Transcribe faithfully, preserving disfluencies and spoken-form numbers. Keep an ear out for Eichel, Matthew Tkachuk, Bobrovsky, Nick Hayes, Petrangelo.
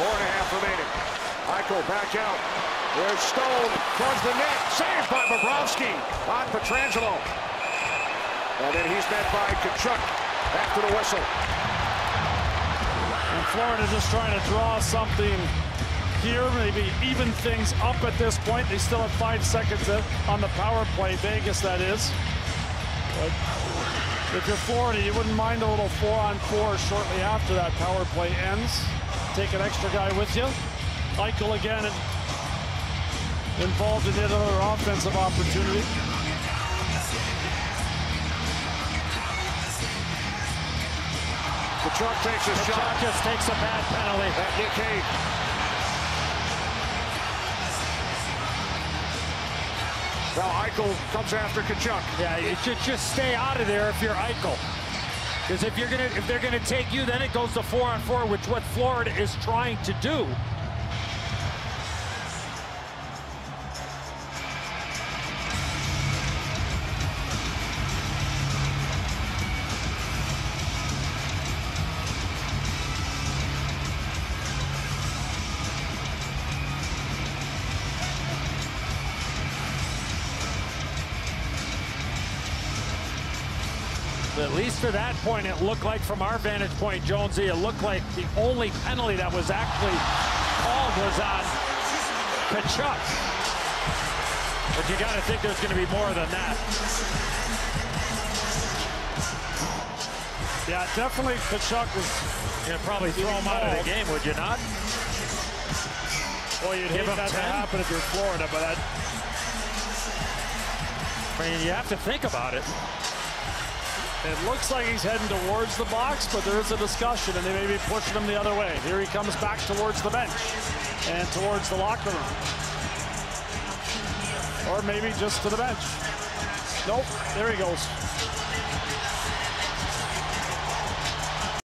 Four and a half remaining. Eichel back out. There's Stone towards the net. Saved by Bobrovsky on Petrangelo. And then he's met by Tkachuk after the whistle. And Florida just trying to draw something here, maybe even things up at this point. They still have five seconds on the power play, Vegas, that is. But if you're Florida, you wouldn't mind a little four-on-four shortly after that power play ends. Take an extra guy with you. Eichel again involved in another offensive opportunity. Tkachuk takes a shot. Tkachuk just takes a bad penalty. That Nick Hayes. Now Eichel comes after Tkachuk. Yeah, you should just stay out of there if you're Eichel, because if you're gonna, if they're gonna take you, then it goes to four on four, which what Florida is trying to do. At least for that point, it looked like, from our vantage point, Jonesy, it looked like the only penalty that was actually called was on Tkachuk. But you got to think there's going to be more than that. Yeah, definitely Tkachuk was going to probably throw him out of the game, would you not? Well, you'd hate that to happen if you're Florida, but I'd... I mean, you have to think about it. It looks like he's heading towards the box, but there is a discussion, and they may be pushing him the other way. Here he comes back towards the bench and towards the locker room. Or maybe just to the bench. Nope, there he goes.